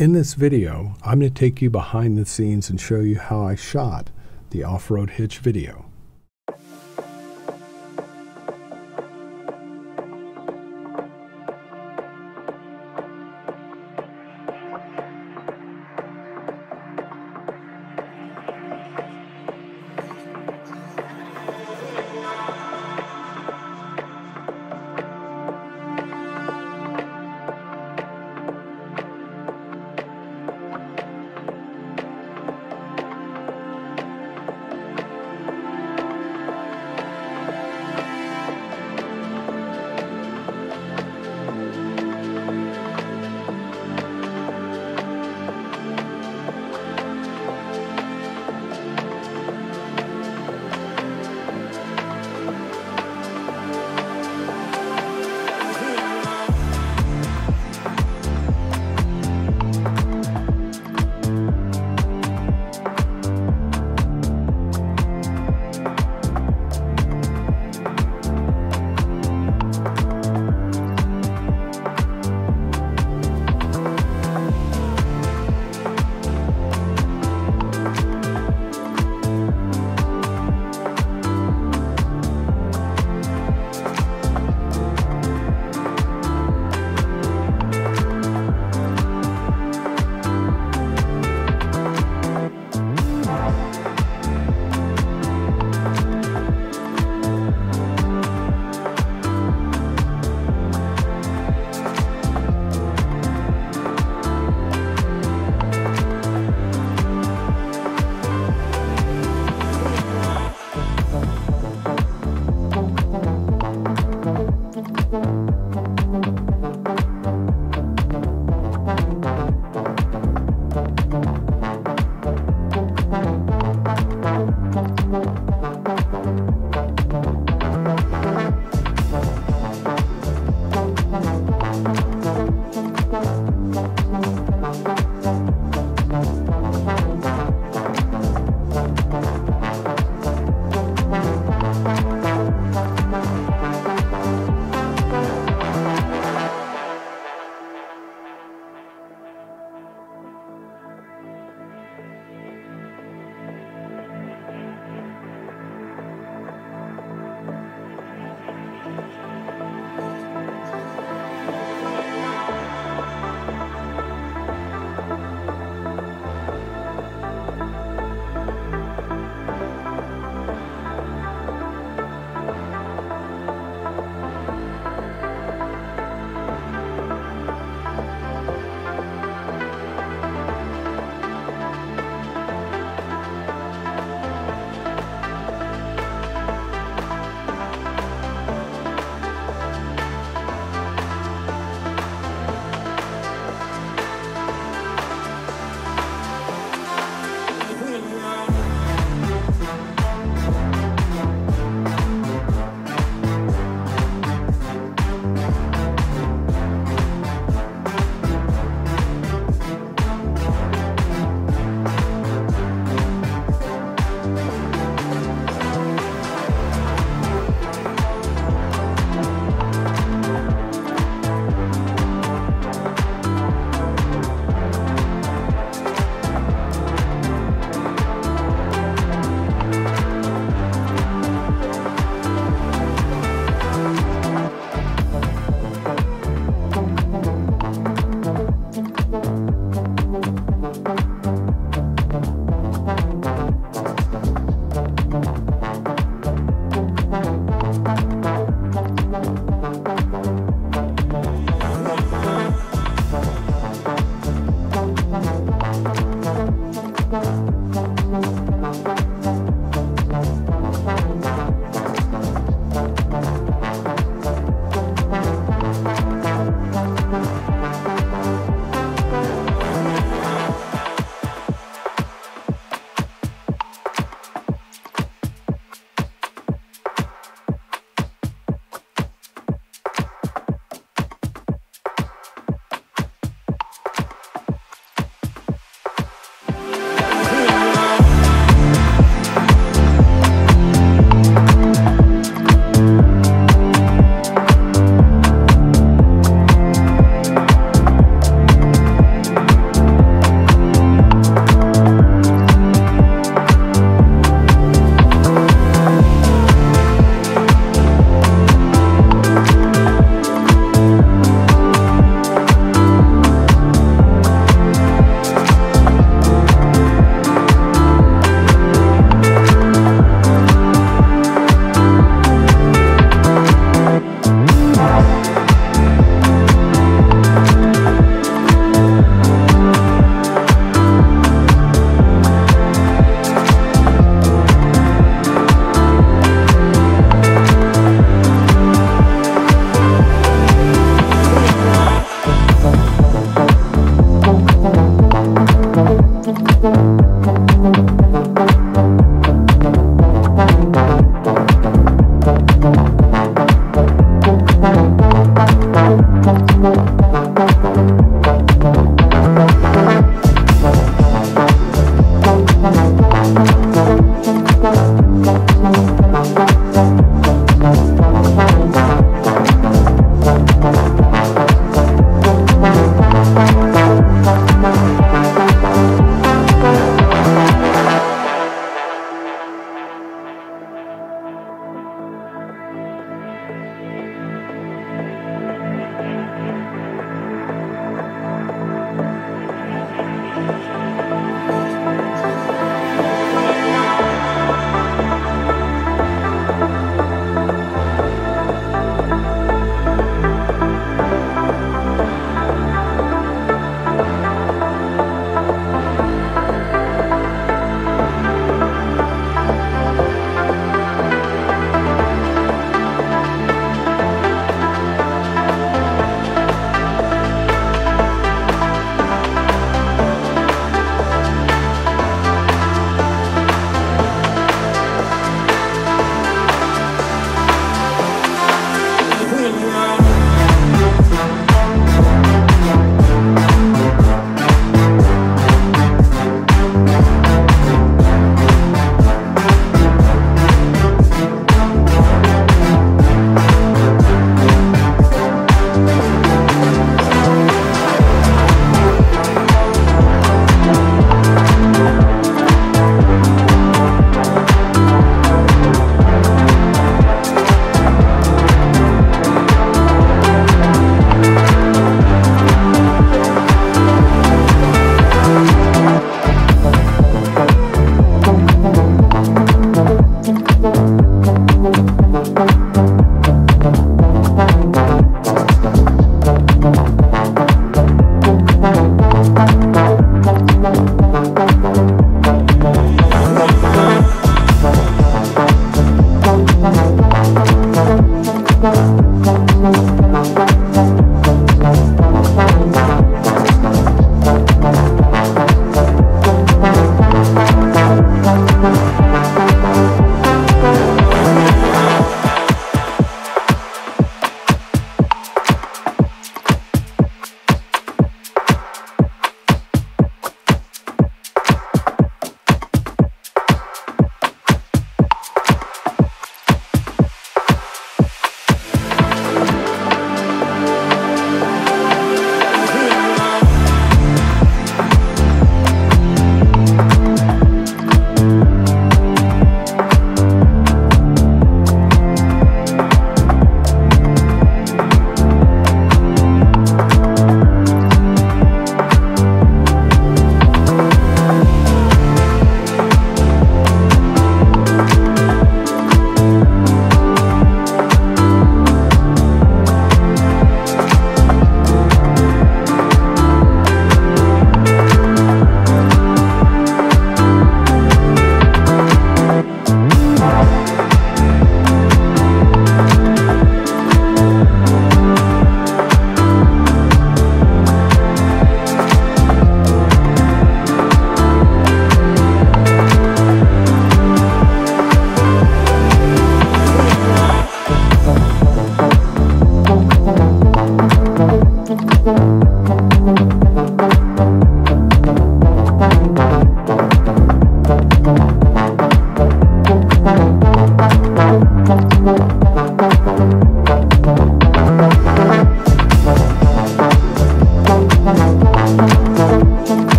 In this video, I'm going to take you behind the scenes and show you how I shot the off-road hitch video.